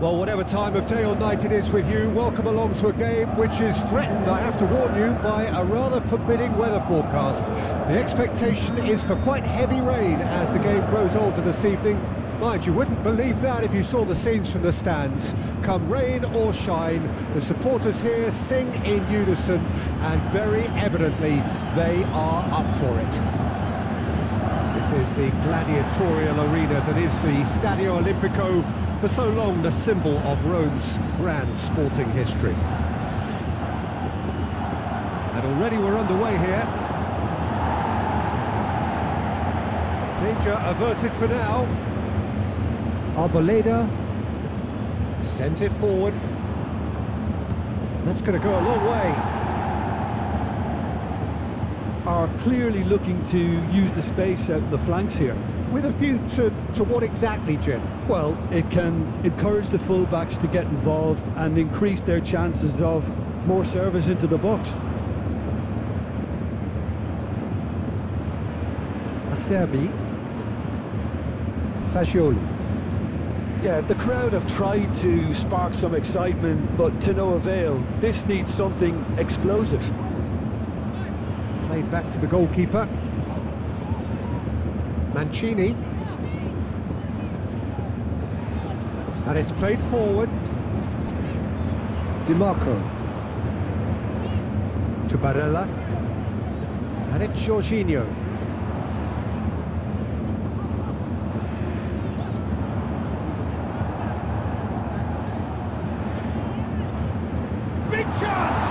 Well, whatever time of day or night it is with you, welcome along to a game which is threatened, I have to warn you, by a rather forbidding weather forecast. The expectation is for quite heavy rain as the game grows older this evening. Mind you, wouldn't believe that if you saw the scenes from the stands. Come rain or shine, the supporters here sing in unison, and very evidently they are up for it. This is the gladiatorial arena that is the Stadio Olimpico, for so long the symbol of Rome's grand sporting history. And already we're underway here. Danger averted for now. Arboleda sends it forward. That's going to go a long way. Are clearly looking to use the space out the flanks here. With a view to what exactly, Jim? Well, it can encourage the full-backs to get involved and increase their chances of more service into the box. Acerbi. Fagioli. Yeah, the crowd have tried to spark some excitement, but to no avail. This needs something explosive. Played back to the goalkeeper. Mancini. And it's played forward. Di Marco. To Barella. And it's Jorginho. Big chance!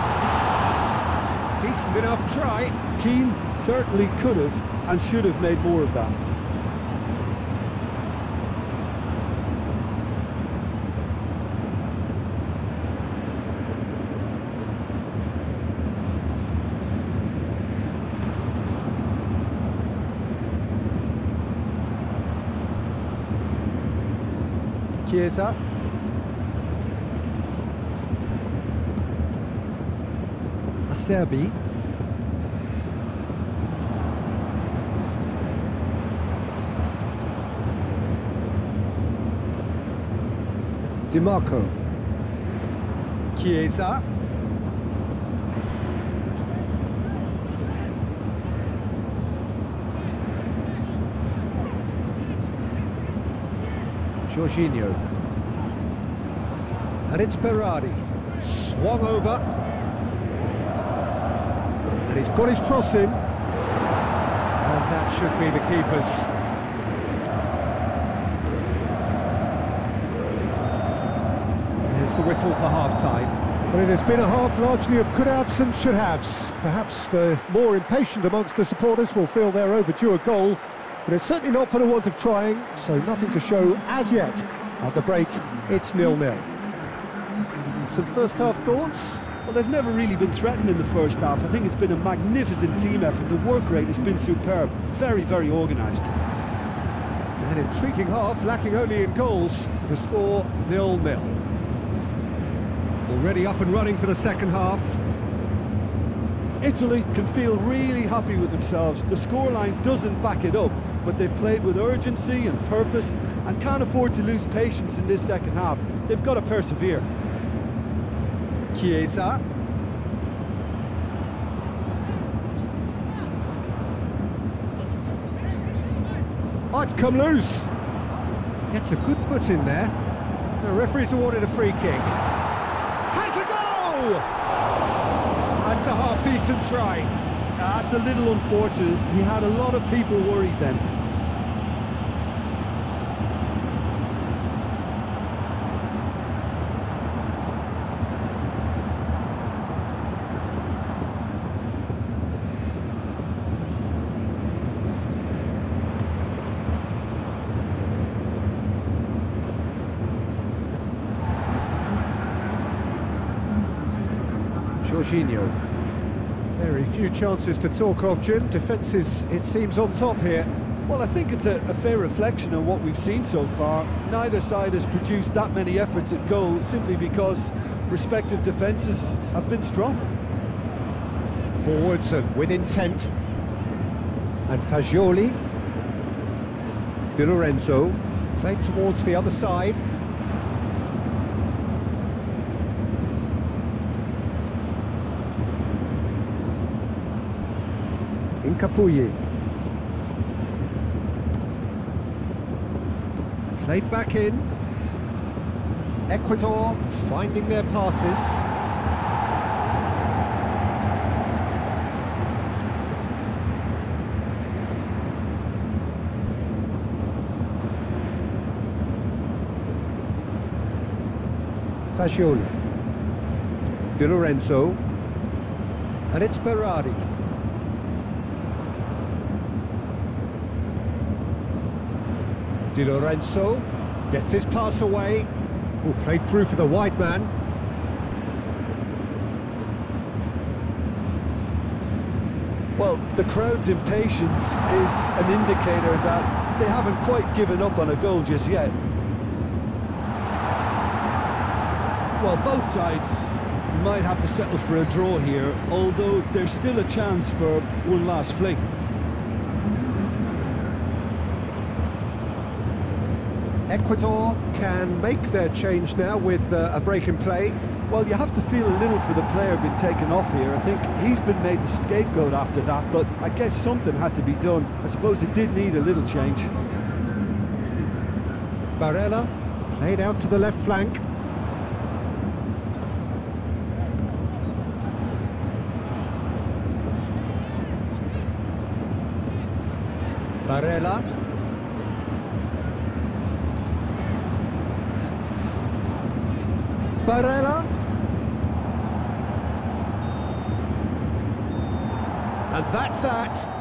Decent enough try. Keane certainly could have and should have made more of that. Chiesa. Serbi. Di Marco. Chiesa. Jorginho. And it's Berardi. Swung over. He's got his cross in, and that should be the keeper's. Here's the whistle for half-time. But it has been a half largely of could-haves and should-haves. Perhaps the more impatient amongst the supporters will feel they're overdue a goal, but it's certainly not for the want of trying, so nothing to show as yet. At the break, it's 0-0. Some first-half thoughts? Well, they've never really been threatened in the first half. I think it's been a magnificent team effort. The work rate has been superb. Very, very organised. An intriguing half, lacking only in goals. The score, 0-0. Already up and running for the second half. Italy can feel really happy with themselves. The scoreline doesn't back it up, but they've played with urgency and purpose and can't afford to lose patience in this second half. They've got to persevere. Chiesa. Oh, it's come loose. Gets a good foot in there. The referee's awarded a free kick. Has a goal! That's a half-decent try. That's a little unfortunate. He had a lot of people worried then. Jorginho. Very few chances to talk of, Jim. Defence is, it seems, on top here. Well, I think it's a fair reflection on what we've seen so far. Neither side has produced that many efforts at goal simply because respective defences have been strong. Forwards and with intent. And Fagioli. Di Lorenzo. Played towards the other side. from Capoue. Played back in. Ecuador finding their passes. Fagioli. Di Lorenzo. And it's Berardi. Di Lorenzo gets his pass away. Will play through for the wide man. Well, the crowd's impatience is an indicator that they haven't quite given up on a goal just yet. Well, both sides might have to settle for a draw here, although there's still a chance for one last fling. Ecuador can make their change now with a break in play. Well, you have to feel a little for the player being taken off here. I think he's been made the scapegoat after that, but I guess something had to be done. I suppose it did need a little change. Barella played out to the left flank. Barella. Barella, and that's that.